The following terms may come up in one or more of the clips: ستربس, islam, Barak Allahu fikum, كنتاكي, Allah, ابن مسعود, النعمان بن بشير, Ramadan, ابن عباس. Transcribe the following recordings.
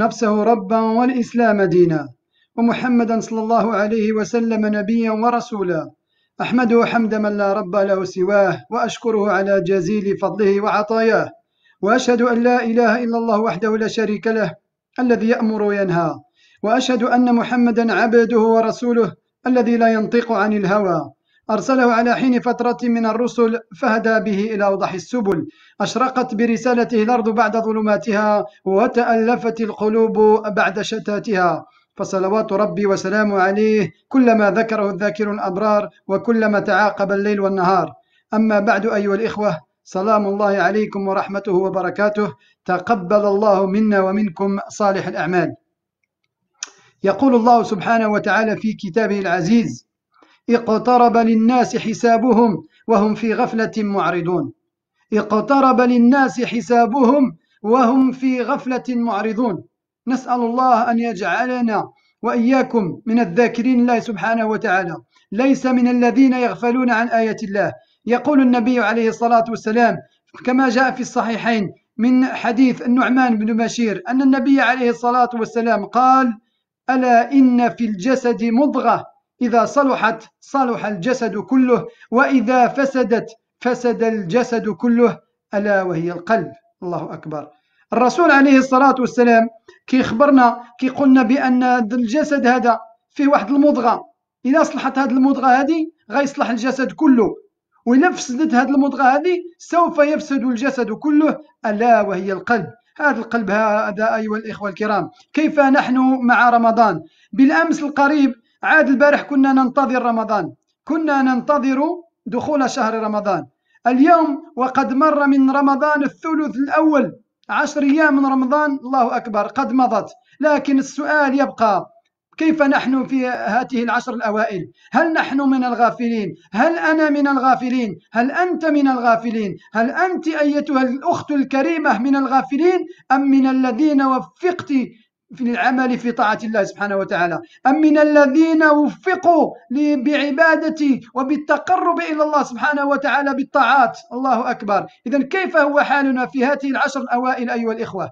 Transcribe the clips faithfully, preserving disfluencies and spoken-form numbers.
نفسه ربا والإسلام دينا، ومحمدا صلى الله عليه وسلم نبيا ورسولا، أحمده حمد من لا رب له سواه، وأشكره على جزيل فضله وعطاياه، وأشهد أن لا إله إلا الله وحده لا شريك له الذي يأمر وينهى، وأشهد أن محمدا عبده ورسوله الذي لا ينطق عن الهوى، أرسله على حين فترة من الرسل فهدى به إلى أوضح السبل، أشرقت برسالته الأرض بعد ظلماتها، وتألفت القلوب بعد شتاتها، فصلوات ربي وسلامه عليه كلما ذكره الذاكر الأبرار، وكلما تعاقب الليل والنهار. أما بعد أيها الإخوة، سلام الله عليكم ورحمته وبركاته، تقبل الله منا ومنكم صالح الأعمال. يقول الله سبحانه وتعالى في كتابه العزيز: اقترب للناس حسابهم وهم في غفلة معرضون. اقترب للناس حسابهم وهم في غفلة معرضون. نسأل الله أن يجعلنا وإياكم من الذاكرين الله سبحانه وتعالى، ليس من الذين يغفلون عن آيات الله. يقول النبي عليه الصلاة والسلام كما جاء في الصحيحين من حديث النعمان بن بشير أن النبي عليه الصلاة والسلام قال: ألا إن في الجسد مضغة إذا صلحت صلح الجسد كله، وإذا فسدت فسد الجسد كله، ألا وهي القلب. الله أكبر. الرسول عليه الصلاة والسلام كي خبرنا كي قلنا بأن الجسد هذا فيه واحد المضغة، إذا صلحت هذه المضغة هذه غيصلح الجسد كله، وإذا فسدت هذه المضغة هذه سوف يفسد الجسد كله، ألا وهي القلب. هذا القلب هذا أيها الإخوة الكرام. كيف نحن مع رمضان؟ بالأمس القريب عاد البارح كنا ننتظر رمضان، كنا ننتظر دخول شهر رمضان. اليوم وقد مر من رمضان الثلث الأول، عشر أيام من رمضان، الله أكبر، قد مضت. لكن السؤال يبقى: كيف نحن في هذه العشر الأوائل؟ هل نحن من الغافلين؟ هل أنا من الغافلين؟ هل أنت من الغافلين؟ هل أنت أيتها الأخت الكريمة من الغافلين؟ أم من الذين وفقت في العمل في طاعة الله سبحانه وتعالى؟ أم من الذين وفقوا بعبادتي وبالتقرب إلى الله سبحانه وتعالى بالطاعات؟ الله أكبر. إذن كيف هو حالنا في هذه العشر الأوائل أيها الإخوة؟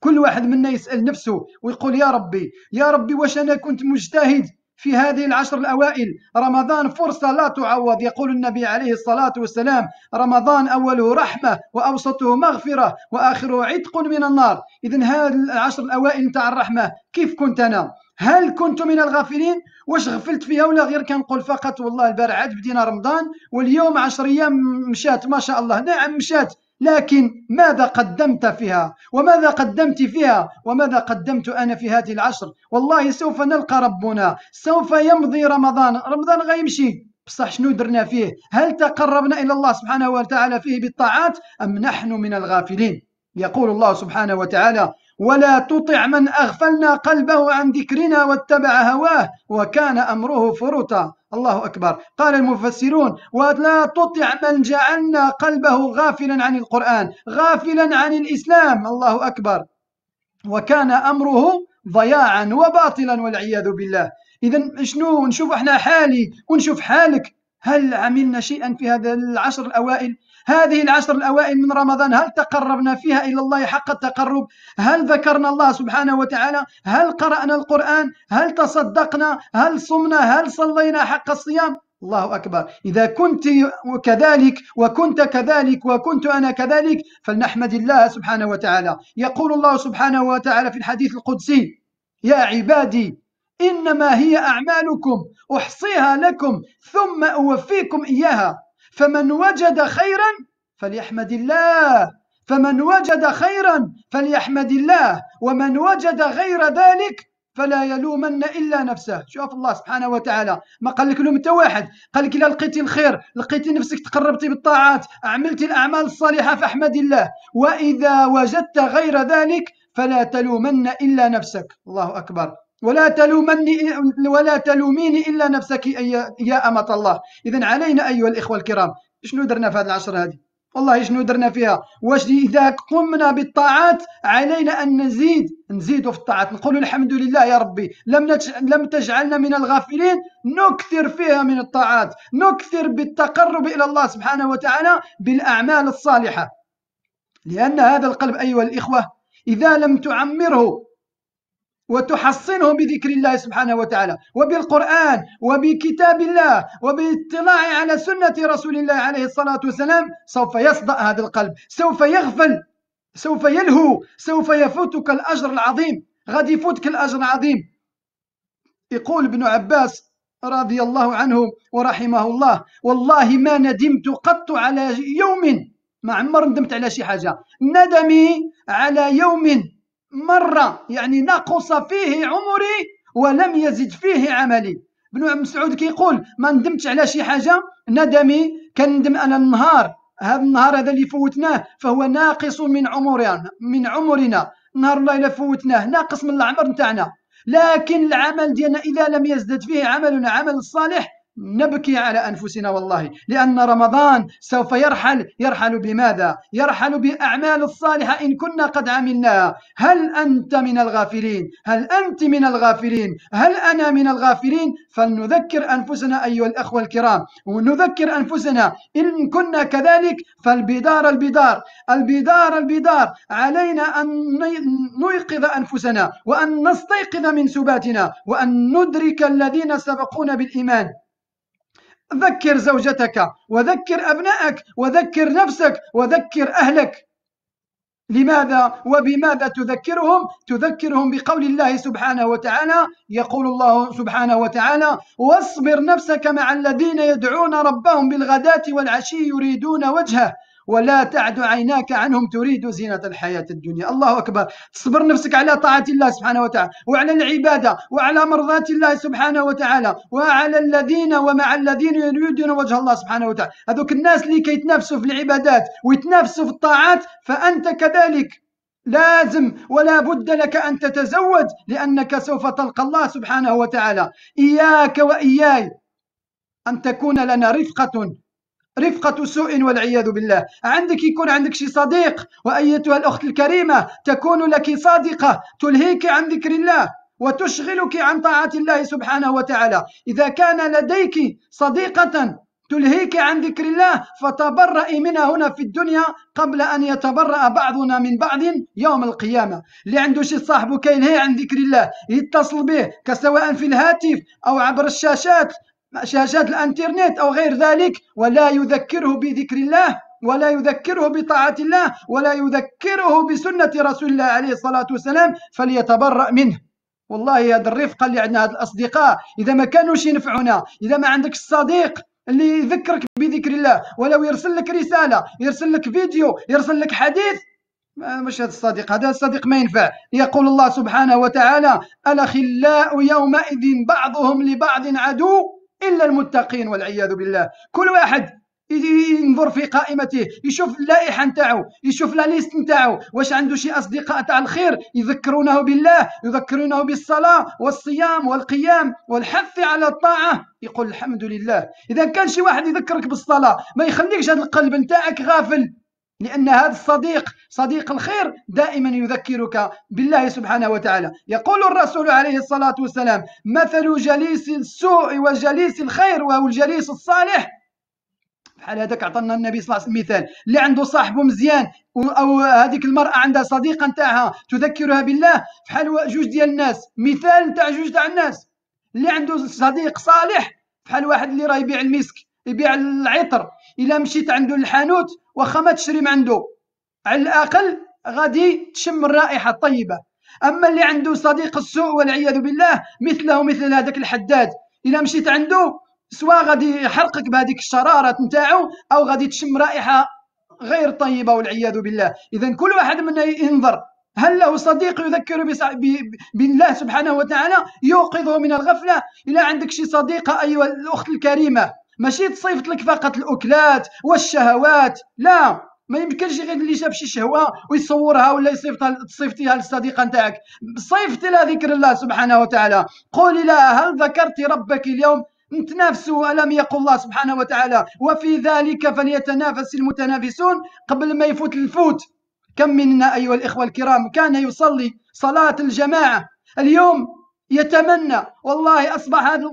كل واحد منا يسأل نفسه ويقول: يا ربي يا ربي، واش أنا كنت مجتهد في هذه العشر الأوائل؟ رمضان فرصة لا تعوض. يقول النبي عليه الصلاة والسلام: رمضان أوله رحمة وأوسطه مغفرة وآخره عتق من النار. إذن هذه العشر الأوائل تاع الرحمة كيف كنت أنا؟ هل كنت من الغافلين؟ واش غفلت فيها ولا غير كنقول فقط والله البارح عاد بدينا رمضان واليوم عشر أيام مشات ما شاء الله؟ نعم مشات، لكن ماذا قدمت فيها؟ وماذا قدمت فيها؟ وماذا قدمت أنا في هذه العشر؟ والله سوف نلقى ربنا، سوف يمضي رمضان، رمضان غيمشي، بصح شنو درنا فيه؟ هل تقربنا إلى الله سبحانه وتعالى فيه بالطاعات أم نحن من الغافلين؟ يقول الله سبحانه وتعالى: ولا تطع من أغفلنا قلبه عن ذكرنا واتبع هواه وكان أمره فرطا. الله أكبر. قال المفسرون: ولا تطع من جعلنا قلبه غافلا عن القرآن، غافلا عن الإسلام. الله أكبر. وكان أمره ضياعا وباطلا والعياذ بالله. إذن شنو نشوف احنا حالي ونشوف حالك؟ هل عملنا شيئا في هذا العشر الأوائل؟ هذه العشر الأوائل من رمضان هل تقربنا فيها إلى الله حق التقرب؟ هل ذكرنا الله سبحانه وتعالى؟ هل قرأنا القرآن؟ هل تصدقنا؟ هل صمنا؟ هل صلينا حق الصيام؟ الله أكبر. إذا كنت كذلك وكنت كذلك وكنت أنا كذلك فلنحمد الله سبحانه وتعالى. يقول الله سبحانه وتعالى في الحديث القدسي: يا عبادي إنما هي أعمالكم أحصيها لكم ثم أوفيكم إياها فمن وجد خيرا فليحمد الله، فمن وجد خيرا فليحمد الله، ومن وجد غير ذلك فلا يلومن إلا نفسه. شوف الله سبحانه وتعالى ما قال لك لوم انت واحد، قال لك إلا لقيتي الخير، لقيتي نفسك تقربتي بالطاعات، عملتي الأعمال الصالحة فاحمد الله، وإذا وجدت غير ذلك فلا تلومن إلا نفسك. الله أكبر. ولا تلومني ولا تلوميني إلا نفسك يا أمة الله. إذن علينا أيها الإخوة الكرام، شنو درنا في هذه العشر هذه؟ والله شنو درنا فيها؟ واش إذا قمنا بالطاعات علينا أن نزيد نزيد في الطاعات، نقول الحمد لله يا ربي لم لم تجعلنا من الغافلين، نكثر فيها من الطاعات، نكثر بالتقرب إلى الله سبحانه وتعالى بالأعمال الصالحة، لأن هذا القلب أيها الإخوة إذا لم تعمره وتحصنه بذكر الله سبحانه وتعالى وبالقرآن وبكتاب الله وبالاطلاع على سنة رسول الله عليه الصلاة والسلام، سوف يصدأ هذا القلب، سوف يغفل، سوف يلهو، سوف يفوتك الأجر العظيم، غادي يفوتك الأجر العظيم. يقول ابن عباس رضي الله عنه ورحمه الله: والله ما ندمت قط على يوم، ما عمر ندمت على شي حاجة، ندمي على يوم مرة، يعني نقص فيه عمري ولم يزد فيه عملي. ابن مسعود كيقول ما ندمتش على شي حاجة، ندمي كندم أنا النهار، هذا النهار هذا اللي فوتناه فهو ناقص من عمرنا، من عمرنا نهار الله إلا فوتناه ناقص من العمر نتاعنا. لكن العمل ديالنا إذا لم يزدد فيه عملنا عمل الصالح نبكي على أنفسنا والله، لأن رمضان سوف يرحل. يرحل بماذا؟ يرحل بأعمال الصالحة إن كنا قد عملناها. هل أنت من الغافلين؟ هل أنت من الغافلين؟ هل أنا من الغافلين؟ فلنذكر أنفسنا أيها الأخوة الكرام، ونذكر أنفسنا إن كنا كذلك. فالبدار البدار البدار البدار علينا أن نيقظ أنفسنا وأن نستيقظ من سباتنا وأن ندرك الذين سبقونا بالإيمان. ذكر زوجتك وذكر أبنائك وذكر نفسك وذكر أهلك. لماذا وبماذا تذكرهم؟ تذكرهم بقول الله سبحانه وتعالى، يقول الله سبحانه وتعالى: واصبر نفسك مع الذين يدعون ربهم بالغداة والعشي يريدون وجهه ولا تعد عيناك عنهم تريد زينة الحياة الدنيا. الله أكبر. تصبر نفسك على طاعة الله سبحانه وتعالى وعلى العبادة وعلى مرضاة الله سبحانه وتعالى وعلى الذين ومع الذين يريدون وجه الله سبحانه وتعالى. هذوك الناس اللي كيتنافسوا في العبادات ويتنافسوا في الطاعات، فأنت كذلك لازم ولا بد لك أن تتزود، لأنك سوف تلقى الله سبحانه وتعالى. إياك وإياي أن تكون لنا رفقة، رفقة سوء والعياذ بالله. عندك يكون عندك شي صديق، وأيتها الأخت الكريمة تكون لك صادقة تلهيك عن ذكر الله وتشغلك عن طاعة الله سبحانه وتعالى. إذا كان لديك صديقة تلهيك عن ذكر الله فتبرئي منها هنا في الدنيا قبل أن يتبرأ بعضنا من بعض يوم القيامة. اللي عنده شي صاحبه كينهي عن ذكر الله يتصل به، كسواء في الهاتف أو عبر الشاشات، شاشات الانترنت أو غير ذلك، ولا يذكره بذكر الله ولا يذكره بطاعة الله ولا يذكره بسنة رسول الله عليه الصلاة والسلام، فليتبرأ منه. والله هذا الرفقة اللي عندنا، هاد الأصدقاء إذا ما كانوش ينفعونا، إذا ما عندك الصديق اللي يذكرك بذكر الله، ولو يرسل لك رسالة، يرسل لك فيديو، يرسل لك حديث، مش هذا الصديق، هذا الصديق ما ينفع. يقول الله سبحانه وتعالى: الأخلاء يومئذ بعضهم لبعض عدو إلا المتقين والعياذ بالله. كل واحد ينظر في قائمته، يشوف اللائحة نتاعو، يشوف لا ليست نتاعو، واش عنده شي أصدقاء تاع الخير يذكرونه بالله، يذكرونه بالصلاة والصيام والقيام والحث على الطاعة، يقول الحمد لله. إذا كان شي واحد يذكرك بالصلاة ما يخليكش هذا القلب نتاعك غافل، لأن هذا الصديق صديق الخير دائما يذكرك بالله سبحانه وتعالى. يقول الرسول عليه الصلاة والسلام: مثل جليس السوء وجليس الخير وهو الجليس الصالح. بحال هذاك عطانا النبي صلى الله عليه وسلم مثال، اللي عنده صاحبه مزيان، أو هذيك المرأة عندها صديقة نتاعها تذكرها بالله، بحال جوج ديال الناس، مثال نتاع جوج تاع الناس. اللي عنده صديق صالح بحال واحد اللي راه يبيع المسك، يبيع العطر، إلا مشيت عنده للحانوت واخا ما تشري من عنده على الأقل غادي تشم الرائحة الطيبة. أما اللي عنده صديق السوء والعياذ بالله مثله مثل هذاك الحداد، إلا مشيت عنده سواء غادي يحرقك بهذيك الشرارة نتاعو أو غادي تشم رائحة غير طيبة والعياذ بالله. إذا كل واحد منا ينظر هل له صديق يذكر بالله سبحانه وتعالى يوقظه من الغفلة. إلا عندك شي صديقة أيها الأخت الكريمة ماشي تصيفط لك فقط الأكلات والشهوات، لا، ما يمكنش غير اللي شاف شي شهوة ويصورها ولا يصيفطها تصيفطيها للصديقة نتاعك، صيفطي لها ذكر الله سبحانه وتعالى، قولي لها: هل ذكرت ربك اليوم؟ نتنافسوا، ألم يقل الله سبحانه وتعالى: وفي ذلك فليتنافس المتنافسون، قبل ما يفوت الفوت. كم منا أيها الإخوة الكرام كان يصلي صلاة الجماعة، اليوم يتمنى، والله أصبح هذا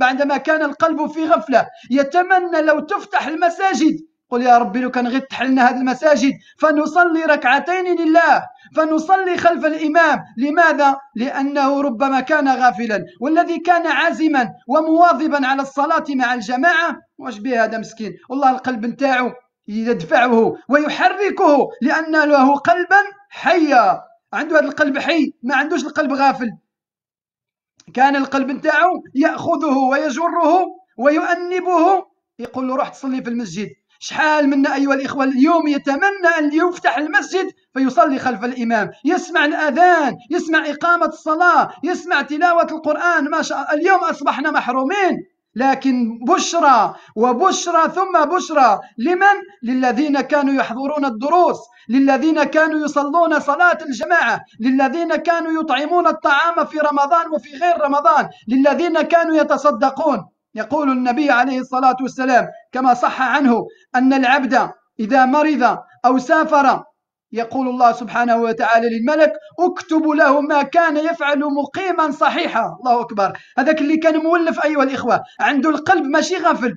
بعدما كان القلب في غفلة يتمنى لو تفتح المساجد. قل يا ربي لو كان غير تحل لنا هذه المساجد فنصلي ركعتين لله، فنصلي خلف الإمام. لماذا؟ لأنه ربما كان غافلا، والذي كان عازما ومواظبا على الصلاة مع الجماعة واش به هذا مسكين، والله القلب نتاعو يدفعه ويحركه لأن له قلبا حيا، عنده هذا القلب حي، ما عندوش القلب غافل. كان القلب نتاعو يأخذه ويجره ويؤنبه، يقول له روح تصلي في المسجد. شحال منا أيها الإخوة اليوم يتمنى أن يفتح المسجد فيصلي خلف الإمام، يسمع الأذان، يسمع إقامة الصلاة، يسمع تلاوة القرآن. ما شاء الله اليوم أصبحنا محرومين، لكن بشرى وبشرى ثم بشرى لمن؟ للذين كانوا يحضرون الدروس، للذين كانوا يصلون صلاة الجماعة، للذين كانوا يطعمون الطعام في رمضان وفي غير رمضان، للذين كانوا يتصدقون. يقول النبي عليه الصلاة والسلام كما صح عنه أن العبد إذا مرض أو سافر يقول الله سبحانه وتعالى للملك اكتب له ما كان يفعل مقيما صحيحا. الله أكبر. هذاك اللي كان مولف أيها الإخوة، عنده القلب ماشي غافل،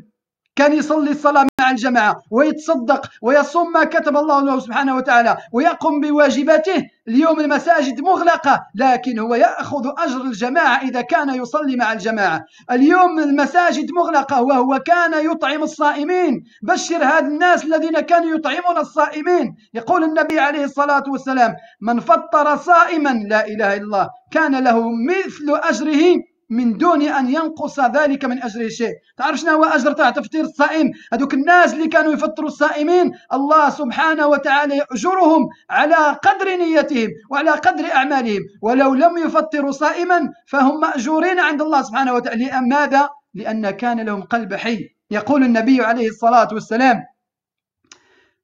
كان يصلي الصلاة مع الجماعة ويتصدق ويصوم ما كتب الله له سبحانه وتعالى ويقوم بواجباته. اليوم المساجد مغلقة، لكن هو يأخذ أجر الجماعة إذا كان يصلي مع الجماعة. اليوم المساجد مغلقة وهو كان يطعم الصائمين. بشر هذا الناس الذين كانوا يطعمون الصائمين. يقول النبي عليه الصلاة والسلام من فطر صائما لا إله إلا الله كان له مثل أجره من دون أن ينقص ذلك من أجره شيء. تعرف شنو هو أجر تاع تفطير الصائم؟ هذوك الناس اللي كانوا يفطروا الصائمين الله سبحانه وتعالى يأجرهم على قدر نيتهم وعلى قدر أعمالهم، ولو لم يفطروا صائما فهم مأجورين عند الله سبحانه وتعالى. ماذا؟ لأن كان لهم قلب حي. يقول النبي عليه الصلاة والسلام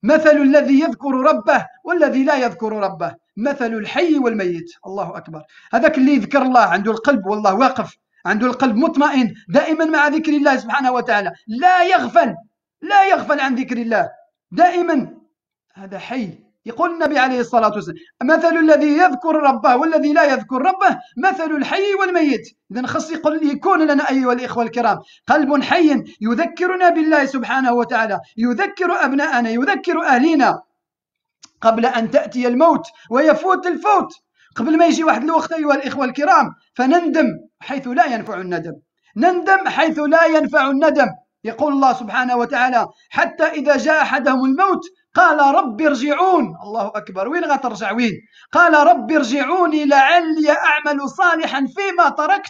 مثل الذي يذكر ربه والذي لا يذكر ربه مثل الحي والميت. الله أكبر. هذاك اللي يذكر الله عنده القلب والله واقف، عنده القلب مطمئن دائما مع ذكر الله سبحانه وتعالى، لا يغفل لا يغفل عن ذكر الله دائما، هذا حي. يقول النبي عليه الصلاة والسلام مثل الذي يذكر ربه والذي لا يذكر ربه مثل الحي والميت. إذن خص يكون لنا أيها الإخوة الكرام قلب حي يذكرنا بالله سبحانه وتعالى، يذكر أبناءنا، يذكر أهلنا قبل أن تأتي الموت ويفوت الفوت، قبل ما يجي واحد الوقت أيها الإخوة الكرام فنندم حيث لا ينفع الندم، نندم حيث لا ينفع الندم. يقول الله سبحانه وتعالى حتى إذا جاء أحدهم الموت قال رب ارجعون. الله أكبر. وين غترجع وين؟ قال رب ارجعوني لعلي أعمل صالحا فيما تركت.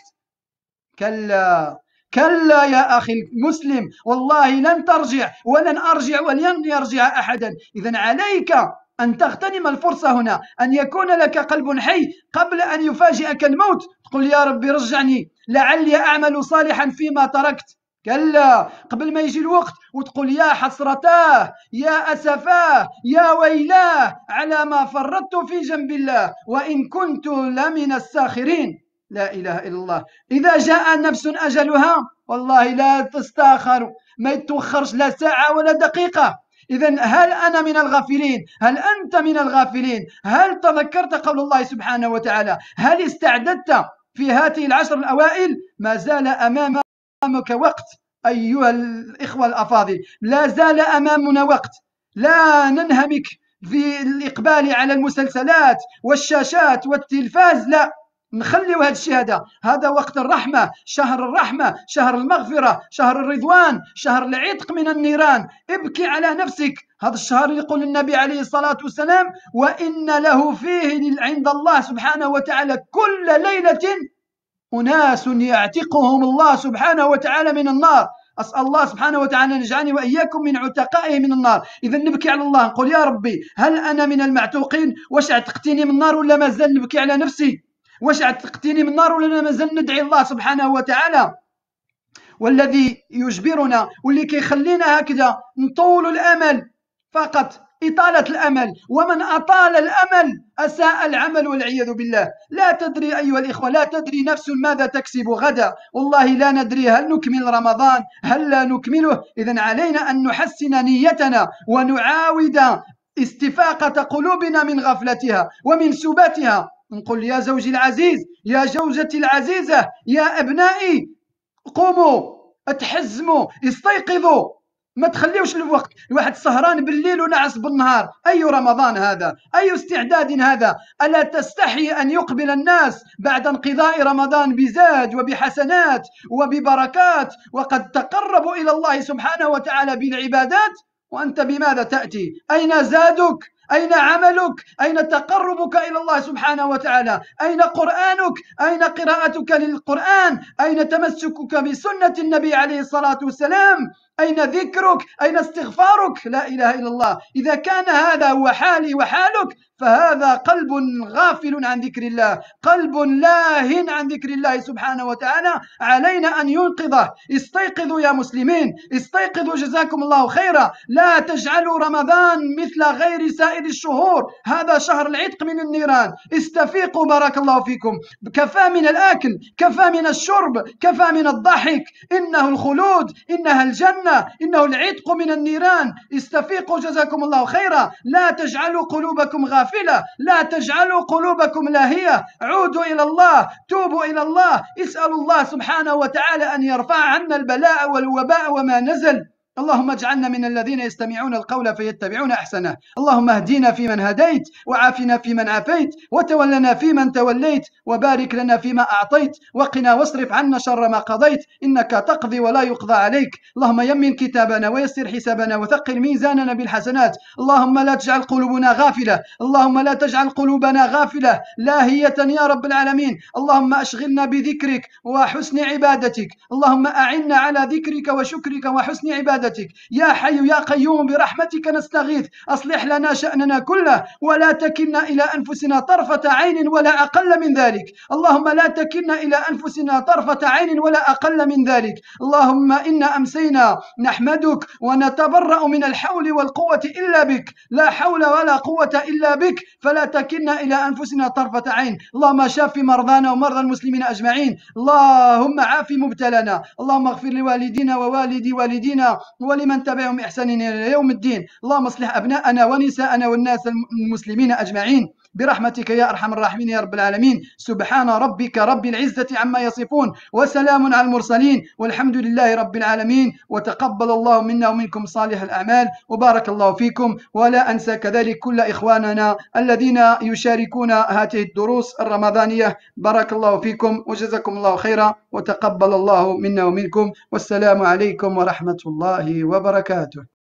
كلا كلا يا أخي المسلم، والله لن ترجع ولن أرجع ولن يرجع أحدا. إذن عليك أن تغتنم الفرصة هنا، أن يكون لك قلب حي قبل أن يفاجئك الموت. تقول يا ربي رجعني لعلي أعمل صالحا فيما تركت. كلا، قبل ما يجي الوقت وتقول يا حسرتاه يا أسفاه يا ويلاه على ما فرطت في جنب الله وإن كنت لمن الساخرين. لا إله إلا الله. إذا جاء نفس أجلها والله لا تستاخر، ما يتوخرش لا ساعة ولا دقيقة. إذن هل أنا من الغافلين؟ هل أنت من الغافلين؟ هل تذكرت قول الله سبحانه وتعالى؟ هل استعددت في هذه العشر الأوائل؟ ما زال أمامك أمامك وقت أيها الإخوة الأفاضل، لا زال أمامنا وقت. لا ننهمك في الإقبال على المسلسلات والشاشات والتلفاز، لا نخليو هذا الشيء. هذا هذا وقت الرحمة، شهر الرحمة، شهر المغفرة، شهر الرضوان، شهر العتق من النيران. ابكي على نفسك. هذا الشهر يقول النبي عليه الصلاة والسلام وإن له فيه عند الله سبحانه وتعالى كل ليلة أناس يعتقهم الله سبحانه وتعالى من النار. أسأل الله سبحانه وتعالى أن يجعلني وإياكم من عتقائه من النار. إذا نبكي على الله نقول يا ربي هل أنا من المعتوقين؟ واش اعتقتني من النار ولا ما زال نبكي على نفسي؟ واش اعتقتني من النار ولا ما زال ندعي الله سبحانه وتعالى؟ والذي يجبرنا واللي كيخلينا هكذا نطول الأمل، فقط إطالة الأمل، ومن أطال الأمل أساء العمل والعياذ بالله. لا تدري أيها الإخوة، لا تدري نفس ماذا تكسب غدا. والله لا ندري هل نكمل رمضان هل لا نكمله. إذن علينا أن نحسن نيتنا ونعاود استفاقة قلوبنا من غفلتها ومن سباتها. نقول يا زوجي العزيز، يا زوجتي العزيزة، يا أبنائي قوموا، اتحزموا، استيقظوا. ما تخليوش الوقت، الواحد سهران بالليل ونعس بالنهار. أي رمضان هذا؟ أي استعداد هذا؟ ألا تستحي أن يقبل الناس بعد انقضاء رمضان بزاد وبحسنات وببركات، وقد تقربوا إلى الله سبحانه وتعالى بالعبادات، وأنت بماذا تأتي؟ أين زادك؟ أين عملك؟ أين تقربك إلى الله سبحانه وتعالى؟ أين قرآنك؟ أين قراءتك للقرآن؟ أين تمسكك بسنة النبي عليه الصلاة والسلام؟ أين ذكرك؟ أين استغفارك؟ لا إله إلا الله. إذا كان هذا هو حالي وحالك، فهذا قلب غافل عن ذكر الله، قلب لاه عن ذكر الله سبحانه وتعالى، علينا أن ينقذه. استيقظوا يا مسلمين، استيقظوا، جزاكم الله خيرا. لا تجعلوا رمضان مثل غير سائر الشهور، هذا شهر العتق من النيران. استفيقوا بارك الله فيكم، كفى من الأكل، كفى من الشرب، كفى من الضحك، إنه الخلود، إنها الجنة، إنه العتق من النيران. استفيقوا جزاكم الله خيرا. لا تجعلوا قلوبكم غافلة، لا تجعلوا قلوبكم لاهية. عودوا إلى الله، توبوا إلى الله، اسألوا الله سبحانه وتعالى أن يرفع عنا البلاء والوباء وما نزل. اللهم اجعلنا من الذين يستمعون القول فيتبعون أحسنه. اللهم اهدينا فيمن هديت، وعافنا فيمن عافيت، وتولنا فيمن توليت، وبارك لنا فيما أعطيت، وقنا واصرف عنا شر ما قضيت، إنك تقضي ولا يقضى عليك. اللهم يمن كتابنا ويسر حسابنا وثقل ميزاننا بالحسنات. اللهم لا تجعل قلوبنا غافلة، اللهم لا تجعل قلوبنا غافلة لاهية يا رب العالمين. اللهم أشغلنا بذكرك وحسن عبادتك، اللهم أعنا على ذكرك وشكرك وحسن عبادتك يا حي يا قيوم، برحمتك نستغيث. أصلح لنا شأننا كله، ولا تكلنا إلى أنفسنا طرفة عين ولا أقل من ذلك. اللهم لا تكلنا إلى أنفسنا طرفة عين ولا أقل من ذلك. اللهم إنا أمسينا نحمدك ونتبرأ من الحول والقوة إلا بك، لا حول ولا قوة إلا بك، فلا تكلنا إلى أنفسنا طرفة عين. اللهم شاف مرضانا ومرضى المسلمين أجمعين، اللهم عاف مبتلانا، اللهم اغفر لوالدينا ووالدي والدينا ولمن تبعهم إحسان إلى يوم الدين. اللهم اصلح أبناءنا ونساءنا والناس المسلمين أجمعين برحمتك يا أرحم الراحمين يا رب العالمين. سبحان ربك رب العزة عما يصفون، وسلام على المرسلين، والحمد لله رب العالمين. وتقبل الله منا ومنكم صالح الأعمال، وبارك الله فيكم. ولا أنسى كذلك كل إخواننا الذين يشاركون هذه الدروس الرمضانية، بارك الله فيكم وجزاكم الله خيرا، وتقبل الله منا ومنكم، والسلام عليكم ورحمة الله وبركاته.